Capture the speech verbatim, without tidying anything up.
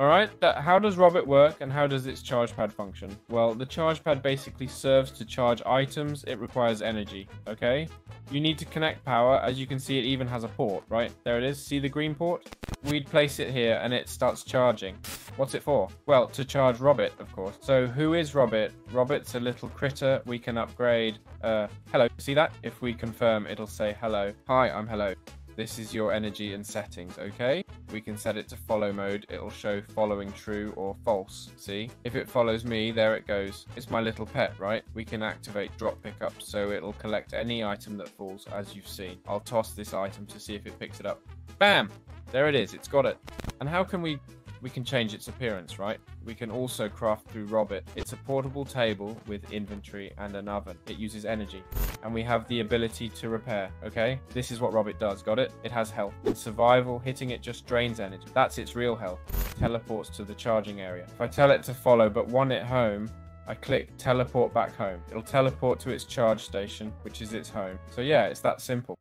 Alright, how does Robit work and how does its charge pad function? Well, the charge pad basically serves to charge items. It requires energy, okay? You need to connect power. As you can see, it even has a port, right? There it is. See the green port? We'd place it here and it starts charging. What's it for? Well, to charge Robit, of course. So who is Robit? Robit's a little critter. We can upgrade. Uh, hello. See that? If we confirm, it'll say hello. Hi, I'm hello. This is your energy and settings, okay? We can set it to follow mode. It'll show following true or false, see? If it follows me, there it goes. It's my little pet, right? We can activate drop pickup, so it'll collect any item that falls, as you've seen. I'll toss this item to see if it picks it up. Bam! There it is, it's got it. And how can we... We can change its appearance, right? We can also craft through Robit. It's a portable table with inventory and an oven. It uses energy. And we have the ability to repair, okay? This is what Robit does, got it? It has health. In survival, hitting it just drains energy. That's its real health. It teleports to the charging area. If I tell it to follow but want it home, I click teleport back home. It'll teleport to its charge station, which is its home. So yeah, it's that simple.